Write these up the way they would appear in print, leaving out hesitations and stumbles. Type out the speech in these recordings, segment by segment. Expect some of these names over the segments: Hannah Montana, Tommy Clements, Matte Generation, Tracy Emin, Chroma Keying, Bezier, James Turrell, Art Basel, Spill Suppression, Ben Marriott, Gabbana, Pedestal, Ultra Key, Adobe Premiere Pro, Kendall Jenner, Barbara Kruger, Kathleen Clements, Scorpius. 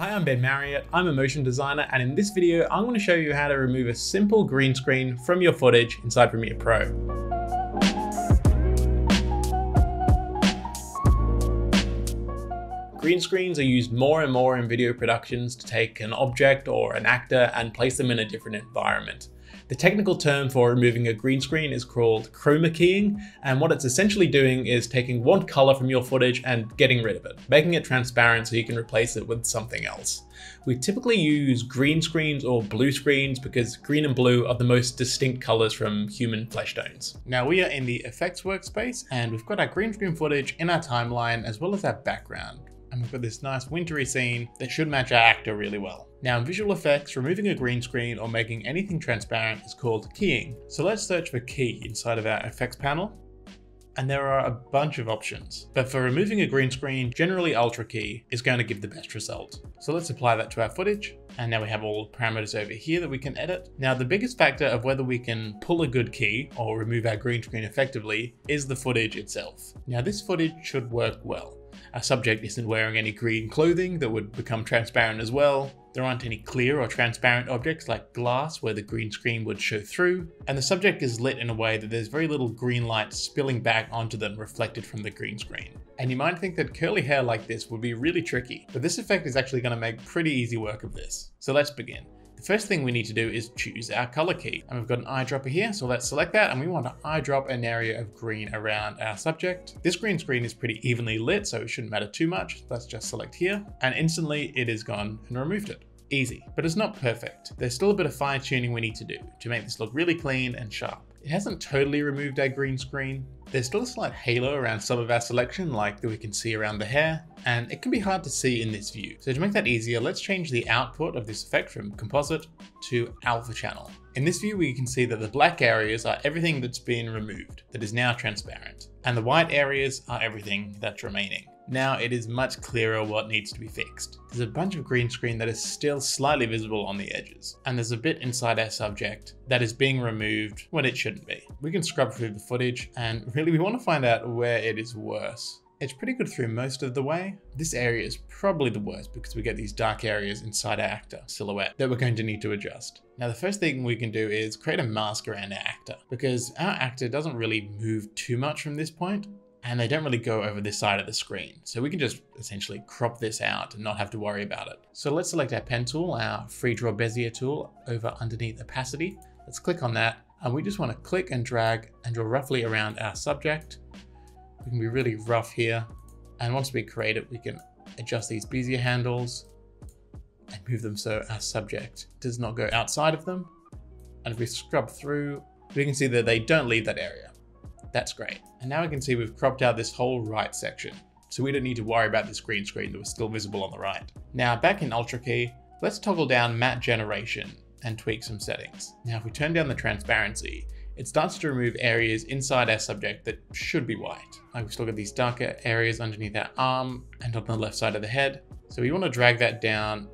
Hi, I'm Ben Marriott, I'm a motion designer, and in this video, I'm going to show you how to remove a simple green screen from your footage inside Premiere Pro. Green screens are used more and more in video productions to take an object or an actor and place them in a different environment. The technical term for removing a green screen is called chroma keying, and what it's essentially doing is taking one color from your footage and getting rid of it, making it transparent so you can replace it with something else. We typically use green screens or blue screens because green and blue are the most distinct colors from human flesh tones. Now we are in the effects workspace and we've got our green screen footage in our timeline as well as our background. And we've got this nice wintry scene that should match our actor really well. Now in visual effects, removing a green screen or making anything transparent is called keying. So let's search for key inside of our effects panel. And there are a bunch of options, but for removing a green screen, generally Ultra Key is going to give the best result. So let's apply that to our footage. And now we have all the parameters over here that we can edit. Now the biggest factor of whether we can pull a good key or remove our green screen effectively is the footage itself. Now this footage should work well. Our subject isn't wearing any green clothing that would become transparent as well. There aren't any clear or transparent objects like glass where the green screen would show through. And the subject is lit in a way that there's very little green light spilling back onto them reflected from the green screen. And you might think that curly hair like this would be really tricky, but this effect is actually going to make pretty easy work of this. So let's begin. The first thing we need to do is choose our color key. And we've got an eyedropper here, so let's select that. And we want to eyedrop an area of green around our subject. This green screen is pretty evenly lit, so it shouldn't matter too much. Let's just select here. And instantly it is gone and removed it. Easy, but it's not perfect. There's still a bit of fine tuning we need to do to make this look really clean and sharp. It hasn't totally removed our green screen. There's still a slight halo around some of our selection, like that we can see around the hair, and it can be hard to see in this view. So to make that easier, let's change the output of this effect from composite to alpha channel. In this view, we can see that the black areas are everything that's been removed, that is now transparent, and the white areas are everything that's remaining. Now it is much clearer what needs to be fixed. There's a bunch of green screen that is still slightly visible on the edges, and there's a bit inside our subject that is being removed when it shouldn't be. We can scrub through the footage, and really we want to find out where it is worse. It's pretty good through most of the way. This area is probably the worst because we get these dark areas inside our actor silhouette that we're going to need to adjust. Now the first thing we can do is create a mask around our actor, because our actor doesn't really move too much from this point, and they don't really go over this side of the screen. So we can just essentially crop this out and not have to worry about it. So let's select our pen tool, our free draw Bezier tool over underneath opacity. Let's click on that. And we just want to click and drag and draw roughly around our subject. We can be really rough here. And once we create it, we can adjust these Bezier handles and move them so our subject does not go outside of them. And if we scrub through, we can see that they don't leave that area. That's great. And now we can see we've cropped out this whole right section. So we don't need to worry about this green screen that was still visible on the right. Now back in Ultra Key, let's toggle down Matte Generation and tweak some settings. Now if we turn down the transparency, it starts to remove areas inside our subject that should be white. Like we've still got these darker areas underneath our arm and on the left side of the head. So we want to drag that down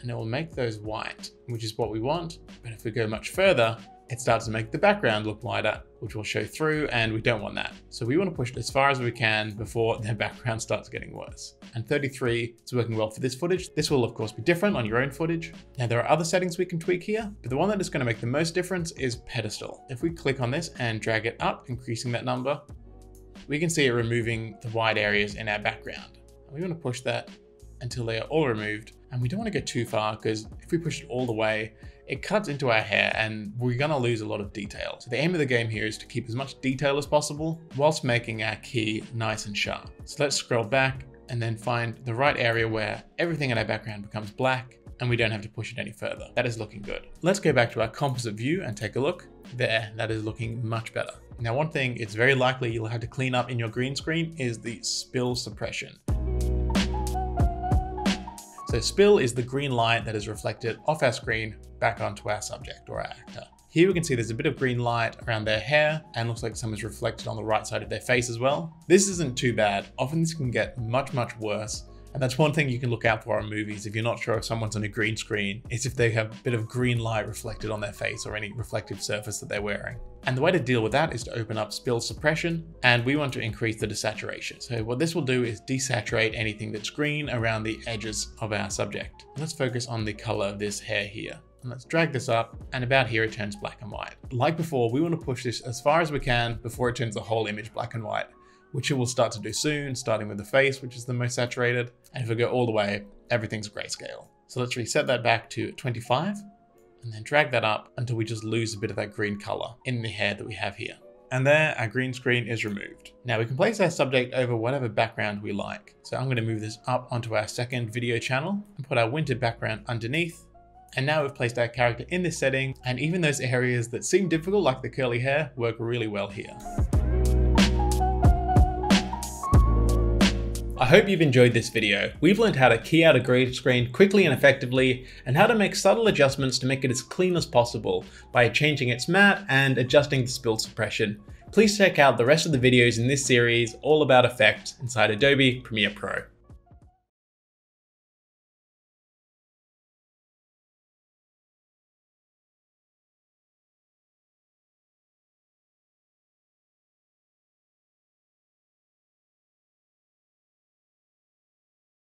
and it will make those white, which is what we want. But if we go much further, it starts to make the background look lighter, which will show through, and we don't want that. So we want to push it as far as we can before their background starts getting worse. And 33 is working well for this footage. This will of course be different on your own footage. Now there are other settings we can tweak here, but the one that is going to make the most difference is pedestal. If we click on this and drag it up, increasing that number, we can see it removing the white areas in our background. We want to push that until they are all removed. And we don't want to go too far because if we push it all the way, it cuts into our hair and we're going to lose a lot of detail. So the aim of the game here is to keep as much detail as possible whilst making our key nice and sharp. So let's scroll back and then find the right area where everything in our background becomes black and we don't have to push it any further. That is looking good. Let's go back to our composite view and take a look. There, that is looking much better. Now, one thing it's very likely you'll have to clean up in your green screen is the spill suppression. So spill is the green light that is reflected off our screen back onto our subject or our actor. Here we can see there's a bit of green light around their hair and looks like some is reflected on the right side of their face as well. This isn't too bad. Often this can get much, much worse. And that's one thing you can look out for in movies if you're not sure if someone's on a green screen, is if they have a bit of green light reflected on their face or any reflective surface that they're wearing. And the way to deal with that is to open up Spill Suppression, and we want to increase the desaturation. So what this will do is desaturate anything that's green around the edges of our subject. Let's focus on the color of this hair here. And let's drag this up, and about here it turns black and white. Like before, we want to push this as far as we can before it turns the whole image black and white, which it will start to do soon, starting with the face, which is the most saturated. And if we go all the way, everything's grayscale. So let's reset that back to 25 and then drag that up until we just lose a bit of that green color in the hair that we have here. And there, our green screen is removed. Now we can place our subject over whatever background we like. So I'm going to move this up onto our second video channel and put our winter background underneath. And now we've placed our character in this setting. And even those areas that seem difficult, like the curly hair, work really well here. I hope you've enjoyed this video. We've learned how to key out a green screen quickly and effectively, and how to make subtle adjustments to make it as clean as possible by changing its matte and adjusting the spill suppression. Please check out the rest of the videos in this series all about effects inside Adobe Premiere Pro.